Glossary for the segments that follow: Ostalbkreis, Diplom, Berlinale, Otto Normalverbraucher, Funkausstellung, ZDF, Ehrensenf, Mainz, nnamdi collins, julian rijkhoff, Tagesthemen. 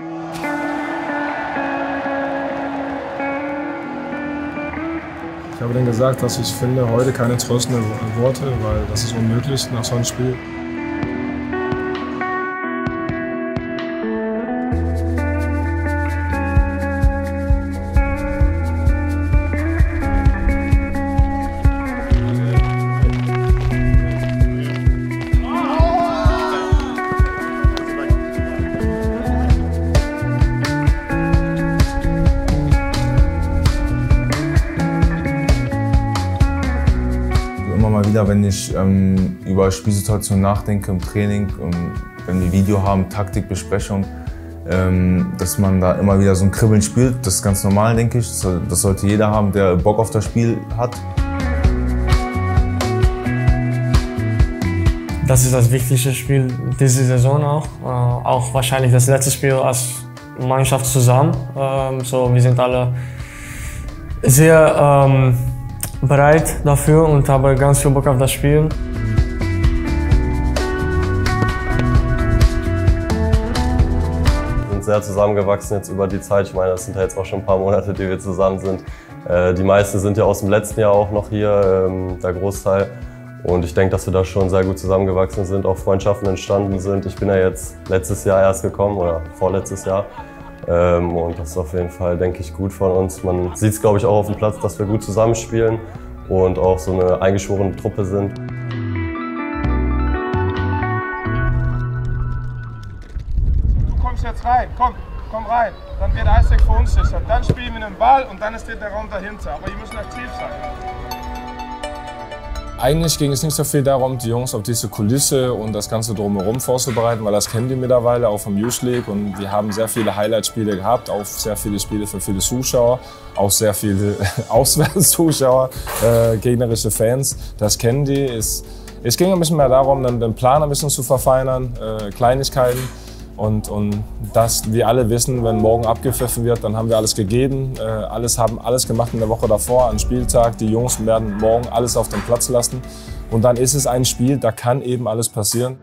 Ich habe denen gesagt, dass ich finde, heute keine tröstenden Worte, weil das ist unmöglich nach so einem Spiel. Wieder, wenn ich über Spielsituationen nachdenke im Training, wenn wir Video haben, Taktikbesprechung, dass man da immer wieder so ein Kribbeln spielt, das ist ganz normal, denke ich. Das sollte jeder haben, der Bock auf das Spiel hat. Das ist das wichtigste Spiel diese Saison auch. Auch wahrscheinlich das letzte Spiel als Mannschaft zusammen. So, wir sind alle sehr bereit dafür und habe ganz viel Bock auf das Spiel. Wir sind sehr zusammengewachsen jetzt über die Zeit. Ich meine, das sind ja jetzt auch schon ein paar Monate, die wir zusammen sind. Die meisten sind ja aus dem letzten Jahr auch noch hier, der Großteil. Und ich denke, dass wir da schon sehr gut zusammengewachsen sind, auch Freundschaften entstanden sind. Ich bin ja jetzt letztes Jahr erst gekommen oder vorletztes Jahr. Und das ist auf jeden Fall, denke ich, gut von uns. Man sieht es, glaube ich, auch auf dem Platz, dass wir gut zusammenspielen und auch so eine eingeschworene Truppe sind. Du kommst jetzt rein, komm rein. Dann wird Isaac für uns sicher. Dann spielen wir den Ball und dann ist der Raum dahinter. Aber ihr müsst aktiv sein. Eigentlich ging es nicht so viel darum, die Jungs auf diese Kulisse und das Ganze drumherum vorzubereiten, weil das kennen die mittlerweile auch vom Youth League und wir haben sehr viele Highlight-Spiele gehabt, auch sehr viele Spiele für viele Zuschauer, auch sehr viele Auswärtszuschauer, gegnerische Fans, das kennen die. Es ging ein bisschen mehr darum, den Plan ein bisschen zu verfeinern, Kleinigkeiten und dass wir alle wissen, wenn morgen abgepfiffen wird, dann haben wir alles gegeben, haben alles gemacht in der Woche davor, am Spieltag. Die Jungs werden morgen alles auf den Platz lassen und dann ist es ein Spiel, da kann eben alles passieren.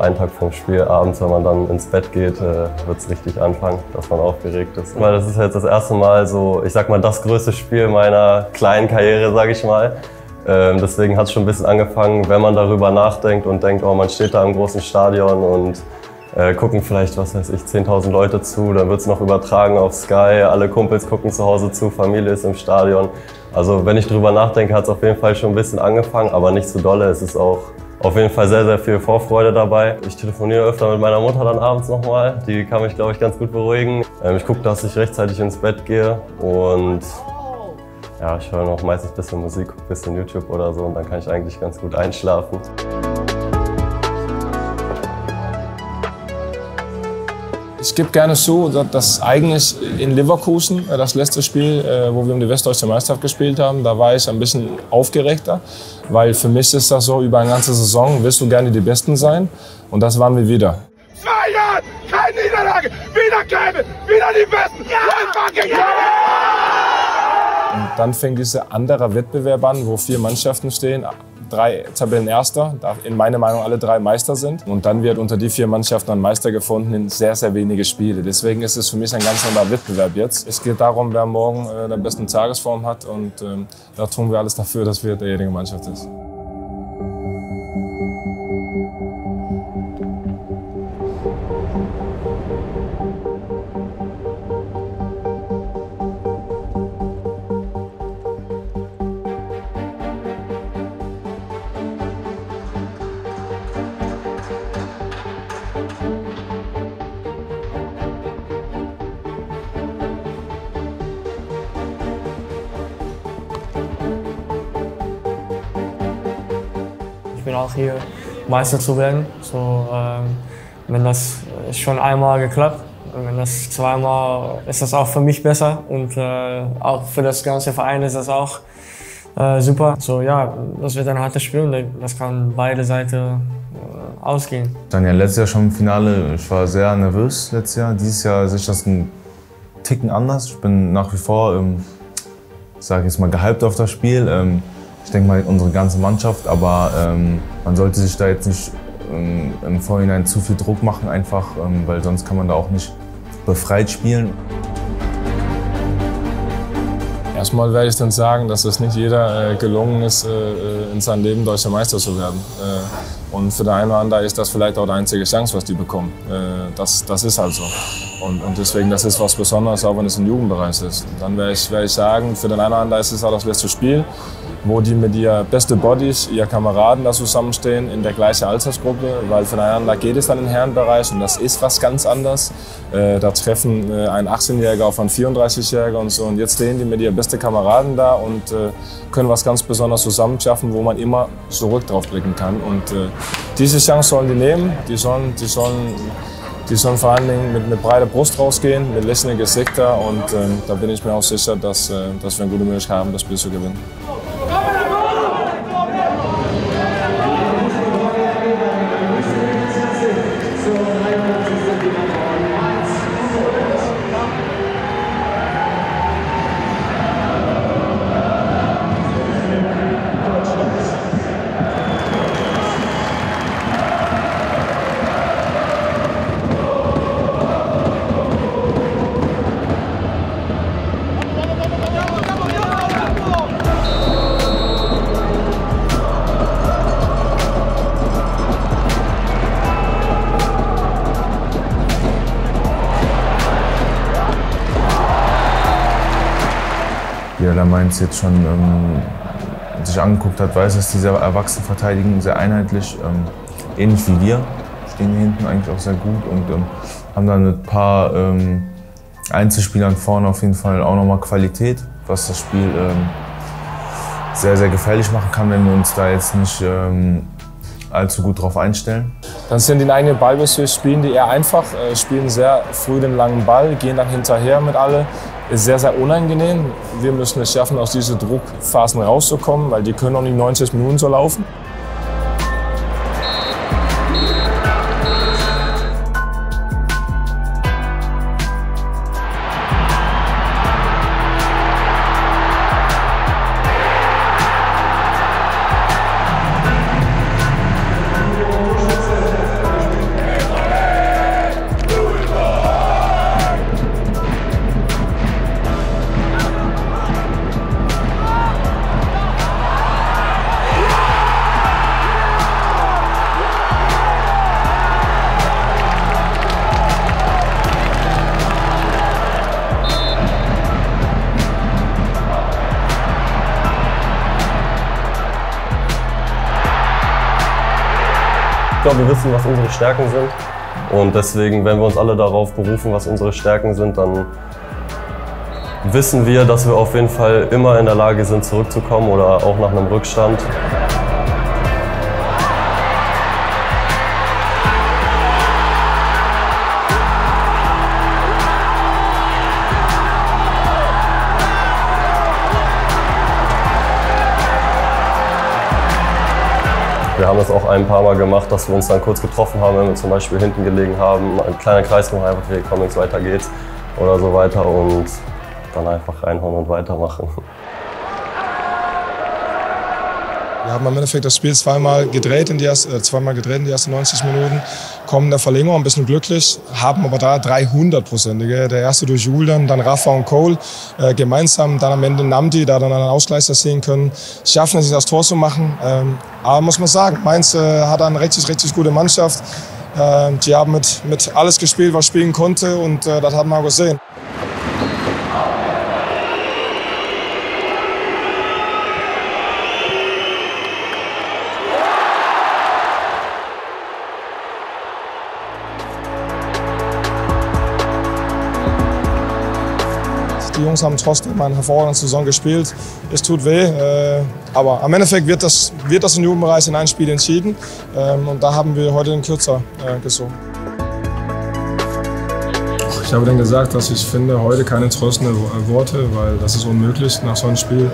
Einen Tag vom Spiel, abends, wenn man dann ins Bett geht, wird es richtig anfangen, dass man aufgeregt ist. Weil das ist jetzt das erste Mal so, ich sag mal, das größte Spiel meiner kleinen Karriere, sage ich mal. Deswegen hat es schon ein bisschen angefangen, wenn man darüber nachdenkt und denkt, oh, man steht da im großen Stadion und gucken vielleicht, was weiß ich, 10.000 Leute zu, dann wird es noch übertragen auf Sky, alle Kumpels gucken zu Hause zu, Familie ist im Stadion. Also wenn ich drüber nachdenke, hat es auf jeden Fall schon ein bisschen angefangen, aber nicht zu dolle, es ist auch auf jeden Fall sehr, sehr viel Vorfreude dabei. Ich telefoniere öfter mit meiner Mutter dann abends nochmal. Die kann mich, glaube ich, ganz gut beruhigen. Ich gucke, dass ich rechtzeitig ins Bett gehe und ja, ich höre noch meistens ein bisschen Musik, ein bisschen YouTube oder so und dann kann ich eigentlich ganz gut einschlafen. Ich gebe gerne zu, dass eigentlich in Leverkusen, das letzte Spiel, wo wir um die Westdeutsche Meisterschaft gespielt haben, da war ich ein bisschen aufgeregter, weil für mich ist das so, über eine ganze Saison willst du gerne die Besten sein und das waren wir wieder. 2 Jahre, keine Niederlage, wieder keine, wieder die Besten, ja! Und dann fängt dieser andere Wettbewerb an, wo 4 Mannschaften stehen. 3 Tabellenerster, da in meiner Meinung alle 3 Meister sind. Und dann wird unter die 4 Mannschaften ein Meister gefunden in sehr, sehr wenige Spiele. Deswegen ist es für mich ein ganz anderer Wettbewerb jetzt. Es geht darum, wer morgen der besten Tagesform hat und da tun wir alles dafür, dass wir derjenige Mannschaft ist. Ich bin auch hier, Meister zu werden. So, wenn das schon einmal geklappt, wenn das zweimal, ist das auch für mich besser und auch für das ganze Verein ist das auch super. So ja, das wird ein hartes Spiel, das kann beide Seiten ausgehen. Dann ja letztes Jahr schon im Finale, ich war sehr nervös letztes Jahr. Dieses Jahr sehe ich das einen Ticken anders. Ich bin nach wie vor, sage ich jetzt mal, gehypt auf das Spiel. Ich denke mal unsere ganze Mannschaft, aber man sollte sich da jetzt nicht im Vorhinein zu viel Druck machen, einfach, weil sonst kann man da auch nicht befreit spielen. Erstmal werde ich dann sagen, dass es nicht jeder gelungen ist, in seinem Leben deutscher Meister zu werden. Und für den einen oder anderen ist das vielleicht auch die einzige Chance, was die bekommen. Das ist halt so. Und deswegen, das ist was Besonderes, auch wenn es im Jugendbereich ist. Dann werde ich sagen, für den einen oder anderen ist es auch das letzte Spiel, wo die mit ihren besten Bodies, ihren Kameraden da zusammenstehen, in der gleichen Altersgruppe, weil voneinander geht es dann im Herrenbereich und das ist was ganz anderes. Da treffen ein 18-Jähriger auf einen 34-Jähriger und so und jetzt stehen die mit ihren besten Kameraden da und können was ganz Besonderes zusammen schaffen, wo man immer zurück drauf blicken kann. Und diese Chance sollen die nehmen, die sollen vor allen Dingen mit breiter Brust rausgehen, mit lächelnden Gesichtern und da bin ich mir auch sicher, dass wir eine gute Möglichkeit haben, das Spiel zu gewinnen. Jeder, der Mainz jetzt schon sich angeguckt hat, weiß, dass die sehr erwachsen verteidigen, sehr einheitlich, ähnlich wie wir, stehen hier hinten eigentlich auch sehr gut und haben dann mit ein paar Einzelspielern vorne auf jeden Fall auch nochmal Qualität, was das Spiel sehr, sehr gefährlich machen kann, wenn wir uns da jetzt nicht allzu gut drauf einstellen. Dann sind die in eigenen Ballbesitz, spielen die eher einfach, spielen sehr früh den langen Ball, gehen dann hinterher mit alle. Ist sehr, sehr unangenehm. Wir müssen es schaffen, aus diesen Druckphasen rauszukommen, weil die können auch nicht 90 Minuten so laufen. Ich glaube, wir wissen, was unsere Stärken sind und deswegen, wenn wir uns alle darauf berufen, was unsere Stärken sind, dann wissen wir, dass wir auf jeden Fall immer in der Lage sind, zurückzukommen oder auch nach einem Rückstand. Wir haben das auch ein paar Mal gemacht, dass wir uns dann kurz getroffen haben, wenn wir zum Beispiel hinten gelegen haben. Ein kleiner Kreisraum, einfach wie komm jetzt, weiter geht's oder so weiter und dann einfach reinhauen und weitermachen. Wir haben im Endeffekt das Spiel zweimal gedreht in die ersten 90 Minuten, kommen in der Verlängerung ein bisschen glücklich, haben aber da 300-prozentige. Der erste durch Julian, dann Rafa und Cole gemeinsam, dann am Ende Namdi, da dann einen Ausgleich erzielen können. Schaffen es, das Tor zu machen. Aber muss man sagen, Mainz hat eine richtig gute Mannschaft. Die haben mit alles gespielt, was spielen konnte und das hat man auch gesehen. Die Jungs haben trotzdem eine hervorragende Saison gespielt. Es tut weh, aber im Endeffekt wird das im Jugendbereich in einem Spiel entschieden. Und da haben wir heute den Kürzer gezogen. Ich habe dann gesagt, dass ich finde, heute keine tröstenden Worte, weil das ist unmöglich nach so einem Spiel.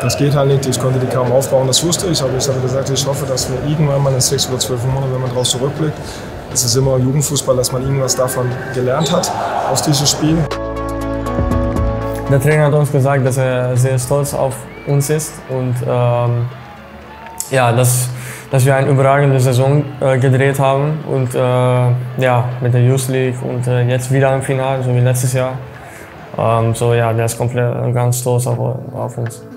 Das geht halt nicht, ich konnte die kaum aufbauen, das wusste ich, aber ich habe gesagt, ich hoffe, dass wir irgendwann mal in 6 oder 12 Monaten, wenn man darauf zurückblickt, es ist immer Jugendfußball, dass man irgendwas davon gelernt hat aus diesem Spiel. Der Trainer hat uns gesagt, dass er sehr stolz auf uns ist und ja, dass wir eine überragende Saison gedreht haben und ja, mit der Youth League und jetzt wieder im Finale, so wie letztes Jahr. So ja, der ist komplett ganz stolz auf uns.